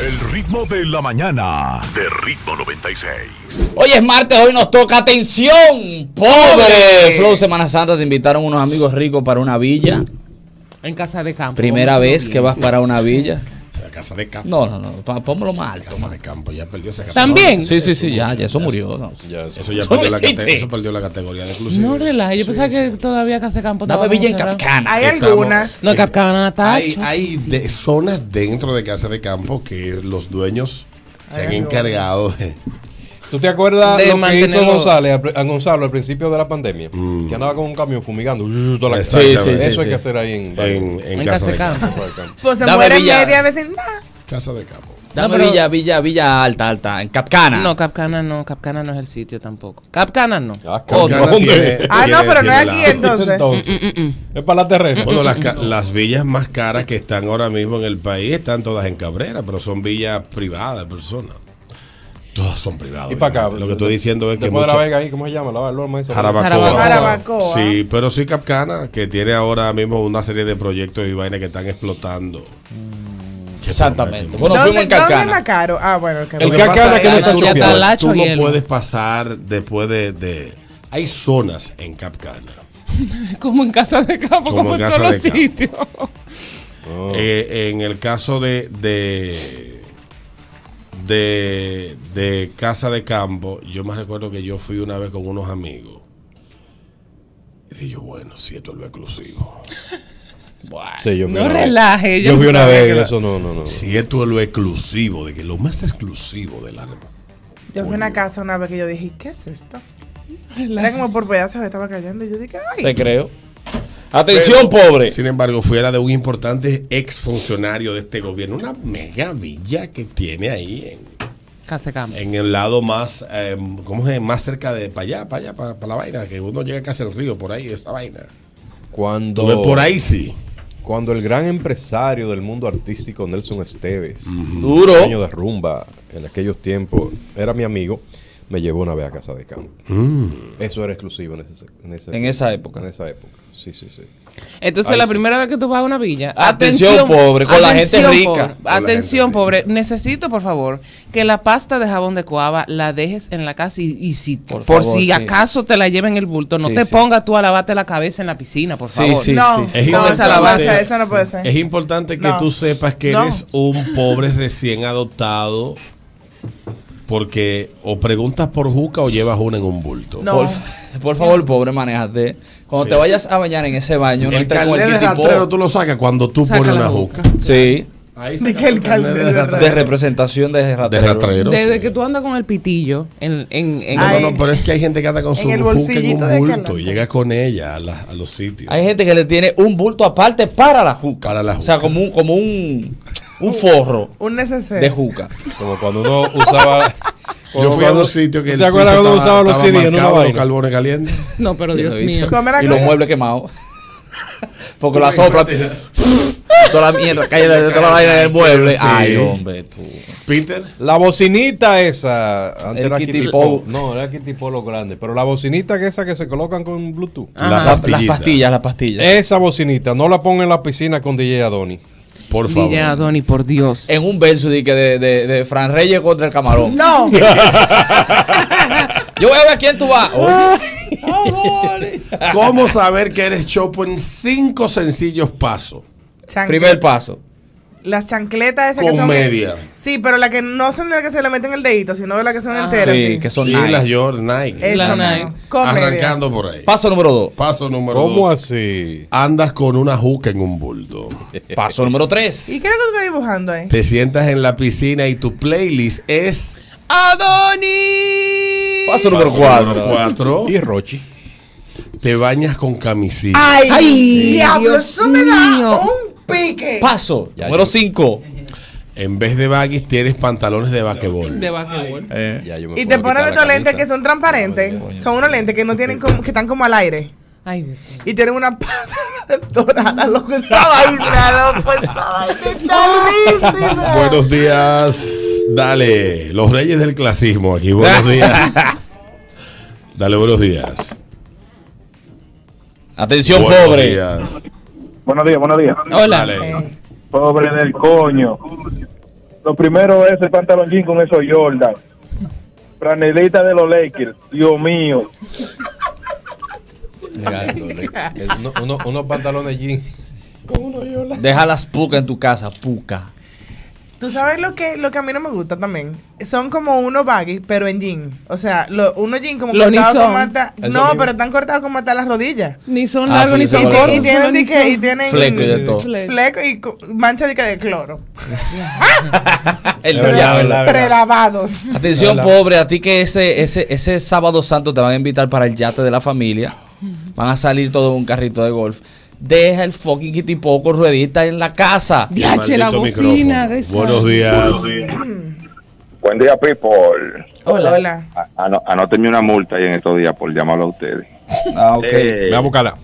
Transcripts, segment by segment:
El ritmo de la mañana de Ritmo 96. Hoy es martes, hoy nos toca atención, pobre. Flow, Semana Santa, te invitaron unos amigos ricos para una villa. En casa de campo. Primera vez que vas para una villa. Casa de campo. No, póngalo más alto. Casa de campo, ya perdió esa categoría. ¿También? Sí, ya, eso murió. Eso perdió la categoría de exclusiva. No, relaja, yo pensaba que todavía Casa de Campo estaba. No, villa en Capcana. Hay algunas. No, Capcana está. Hay zonas dentro de Casa de Campo que los dueños se han encargado de... ¿Tú te acuerdas de lo que hizo Gonzalo al principio de la pandemia? Que andaba con un camión fumigando. Sí. Eso hay que hacer ahí en Casa de Campo. Pues se muere media vecindad. Casa de Campo. Dame Villa Alta, en Capcana. No, Capcana no es el sitio tampoco. Capcana no. No, pero no es aquí entonces. Es para la terrena. Bueno, las villas más caras que están ahora mismo en el país están todas en Cabrera, pero son villas privadas de personas. Todas son privadas. Y para acá. Lo que estoy diciendo es que mucha... de la Vega ahí, ¿cómo se llama? Jarabacoa. Sí, pero sí Capcana, que tiene ahora mismo una serie de proyectos y vainas que están explotando. Exactamente. Bueno, fuimos en Capcana. Ah, bueno, el Capcana es que no está chupiado. Tú no puedes pasar después de... Hay zonas en Capcana. Como en Casa de Campo, como en todos los sitios. En el caso de Casa de Campo, yo me recuerdo que yo fui una vez con unos amigos y yo, bueno, si esto es lo exclusivo. Sí, no relaje. Yo fui una vez y eso no. Si esto es lo exclusivo, de que lo más exclusivo del alma. Yo fui a una casa una vez que yo dije, ¿qué es esto? Era como por pedazos que estaba cayendo y yo dije, ay. Te creo. Atención, pero, pobre. Sin embargo, fui a la de un importante exfuncionario de este gobierno. Una mega villa que tiene ahí en el lado más, ¿cómo es? Más cerca de para allá, para la vaina, que uno llega casi al río, por ahí, esa vaina. Por ahí sí. Cuando el gran empresario del mundo artístico, Nelson Esteves, dueño de Rumba, en aquellos tiempos, era mi amigo. Me llevó una vez a Casa de Campo. Eso era exclusivo en esa época. Sí. Entonces ahí la primera vez que tú vas a una villa. Atención pobre, con la gente rica. Atención pobre, necesito por favor que la pasta de jabón de coaba la dejes en la casa y si por favor, si acaso te la lleven en el bulto, no te pongas tú a lavarte la cabeza en la piscina, por favor. No, esa alabanza, esa no puede ser. Es importante que tú sepas que eres un pobre recién adoptado. Porque o preguntas por juca o llevas una en un bulto. No. Por favor, pobre, manéjate. Cuando te vayas a bañar en ese baño, no entres con el rastrero, tú lo sacas cuando tú pones una juca. Sí. De que el de representación de rastrero. Desde que tú andas con el pitillo. No, pero es que hay gente que anda con su juca en un bulto y llega con ella a los sitios. Hay gente que le tiene un bulto aparte para la juca. O sea, como un un forro de juca. Como cuando uno usaba. Yo fui a un sitio que. ¿Te acuerdas cuando usaba los CDs en una vaina? Los carbones calientes. No, pero Dios mío. Y los muebles quemados. Porque la sopla. Toda la mierda cae de toda la vaina del mueble. Ay, hombre, tú. Peter. La bocinita esa. Antes era Kitipo. No, era Kitipo lo grande. Pero la bocinita que esa que se colocan con Bluetooth. Las pastillas. Esa bocinita. No la pongan en la piscina con DJ Adoni. Por favor. DJ Adoni, por Dios. En un verso de Fran Reyes contra el camarón. No. Yo voy a ver quién tú vas. ¿Cómo saber que eres chopo en 5 sencillos pasos? Primer paso. Las chancletas esas que son media. Sí, pero la que no son las que se le meten el dedito, sino de las que son enteras. Sí, que son Nike. Las Jordans, Nike. Arrancando por ahí. Paso número 2. Paso número 2. ¿Cómo así? Andas con una juca en un bulto. Paso número 3. ¿Y qué es lo que tú estás dibujando ahí? Te sientas en la piscina y tu playlist es... ¡Adoni! Paso número 4. Y Rochi. Te bañas con camisilla. ¡Ay, diablo! Eso me da un... pique. Paso número 5. En vez de baggies tienes pantalones de basquetbol. Y te pones estos lentes que son transparentes. Son unos lentes que no tienen como, que están como al aire. Ay, Dios. Y tienen una pata dorada, loco, esa vaina, loco, está lindísima. Buenos días. Dale, los reyes del clasismo aquí. Buenos días. Dale, buenos días. Atención, buenos pobre. Días. Buenos días, buenos días. Hola. Pobre del coño. Lo primero es el pantalón jean con esos Jordan. Franelita de los Lakers. Dios mío. Unos pantalones jeans. Con unos Jordan. Deja las pucas en tu casa, puca. Tú sabes lo que a mí no me gusta también. Son como unos baggy, pero en jean. O sea, unos jean como cortados como hasta... No, pero están cortados como hasta las rodillas. Ni son largos, ni son cortos. Y tienen fleco y de todo. Fleco y mancha de cloro. Prelavados. Atención, pobre, a ti que ese sábado santo te van a invitar para el yate de la familia. Van a salir todos en un carrito de golf. Deja el fucking kitipoco ruedita en la casa. Diache la bocina. Buenos días. Buen día, people. Hola, hola. Anótenme una multa ahí en estos días por llamarlo a ustedes. Ah, ok. Voy a buscarla.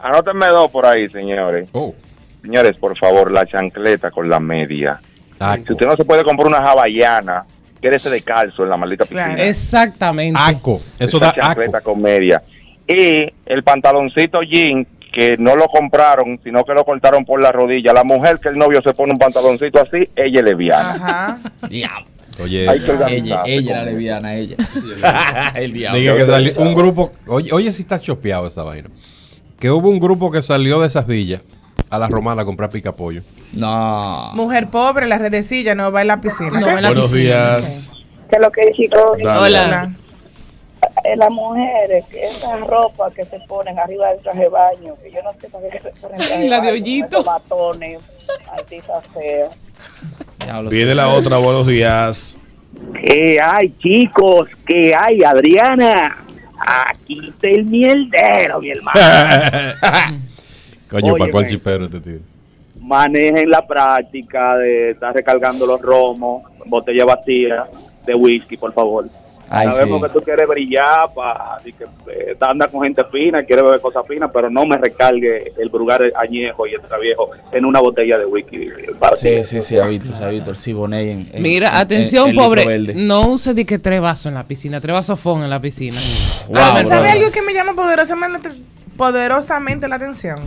Anótenme dos por ahí, señores. Oh. Señores, por favor, la chancleta con la media. Aco. Si usted no se puede comprar una hawaiana, quédese de calzo en la maldita piscina. Exactamente. Aco. Eso da chancleta aco con media. Y el pantaloncito jean, que no lo compraron, sino que lo cortaron por la rodilla. La mujer que el novio se pone un pantaloncito así, ella es leviana. Ajá. Diablo. Oye, ella era leviana, ella. El diablo. Diga que salió un grupo, oye si está chopeado esa vaina. Que hubo un grupo que salió de esas villas a la romana a comprar picapollo. No. Mujer pobre, la redecilla, no va en la piscina. No, en la Buenos piscina. Días. ¿Qué es lo que chicos? Hola. Las mujeres, esas ropas que se ponen arriba del traje de baño, que yo no sé para qué se ponen. Traje la de hoyito. Matones, artistas feos. Viene la otra, buenos días. ¿Qué hay, chicos? ¿Qué hay, Adriana? Aquí está el mierdero, mi hermano. Coño, ¿para cuál chipero este tío? Manejen la práctica de estar recargando los romos, botella vacía de whisky, por favor. Sabemos sí, que tú quieres brillar, andas con gente fina, quieres beber cosas finas, pero no me recargue el Brugal añejo y el Traviejo en una botella de whisky. Sí, habito, el Siboney. Mira, atención, pobre, no use de que 3 vasos en la piscina, 3 vasofón en la piscina. Wow, ¿sabe algo que me llama poderosamente la atención?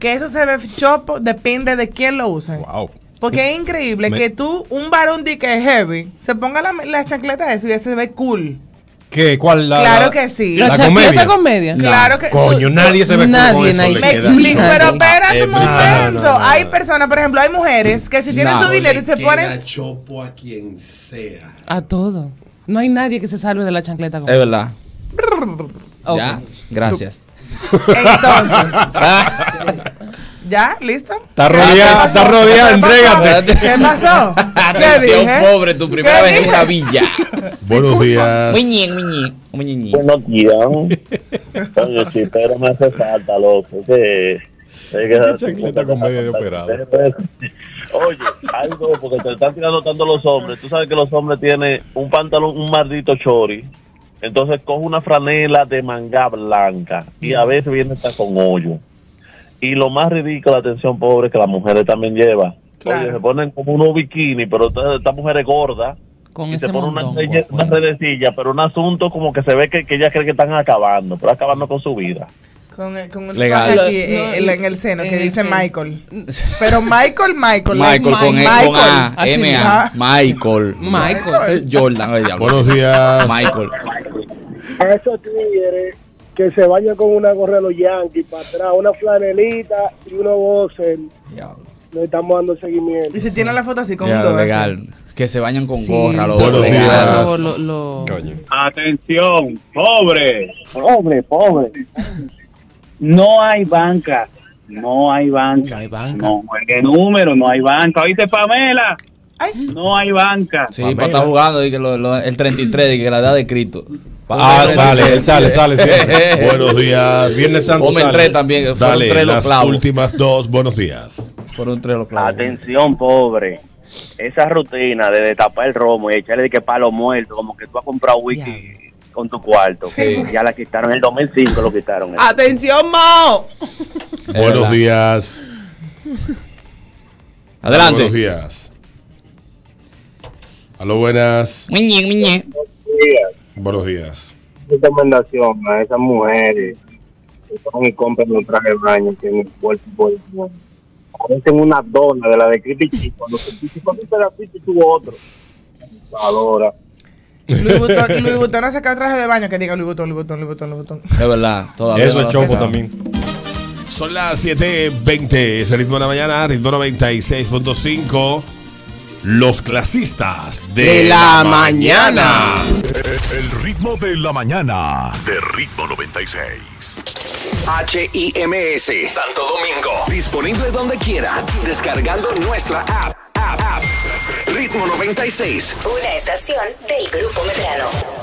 Que eso se ve chopo, depende de quién lo use. Wow. Porque es increíble que tú, un varón de que es heavy, se ponga la chancleta de eso y se ve cool. ¿Qué? ¿Cuál? Claro que sí. ¿La chancleta con media? Claro que sí. Coño, nadie se ve cool. Nadie. Me explico, pero espérate un momento. Hay personas, por ejemplo, hay mujeres que si tienen su dinero y se ponen... La chopo a quien sea. A todo. No hay nadie que se salve de la chancleta con media. Es verdad. Ya, gracias. Entonces... ¿Ya? ¿Listo? Está rodeada, entrégate. ¿Qué pasó? Atención, pobre, tu primera vez en una villa. Buenos días. Buenos días. Oye, chipero me hace falta, loco. Oye, algo, porque te están tirando tanto los hombres. Tú sabes que los hombres tienen un pantalón, un maldito chori. Entonces coge una franela de manga blanca y a veces viene hasta con hoyo. Y lo más ridículo, atención pobre, que las mujeres también llevan. Claro. Oye, se ponen como unos bikinis, pero esta mujer es gorda. Con y se ponen una redecilla, pero un asunto como que se ve que ella cree que están acabando, pero acabando con su vida. Con un legal aquí, en el seno que dice Michael. Pero Michael con M-A. Michael. Jordan. Buenos días. Michael. A esos tigres que se baña con una gorra de los Yankees para atrás, una flanelita y unos boxers. Le estamos dando seguimiento. Y se tiene la foto así con un legal. Que se bañan con gorra, los atención, pobre. No hay banca. No, el número, no hay banca. ¿Oíste, Pamela? No hay banca. Sí, para estar jugando y que el 33 y que la edad de Cristo. Sale. Buenos días. Viernes Santo. Ponme sale. 3 también. Fueron dale, 3 los clavos. Las últimas 2, buenos días. Fueron 3 los clavos. Atención, pobre. Esa rutina de tapar el romo y echarle de que palo muerto, como que tú has comprado whisky con tu cuarto. Sí. Que ya la quitaron en el 2005, lo quitaron. Atención, Mao. Buenos días. Adelante. Buenos días. Aló, buenas. Buenos días. Buenos días. Recomendación a esas mujeres que compran un traje de baño que no es parecen una dona de la de Criticis. Cuando Criticis comienza la Criticis tuvo otro. Adora. Luis Botón ha sacado traje de baño que diga Luis Botón, Luis Botón, Luis Botón, Luis Botón. Es verdad, todavía. Eso es chombo también. Son las 7:20, es el ritmo de la mañana, ritmo 96.5. Los clasistas de la mañana. El ritmo de la mañana. De ritmo 96. H.I.M.S. Santo Domingo. Disponible donde quiera. Descargando nuestra app. Ritmo 96. Una estación del Grupo Medrano.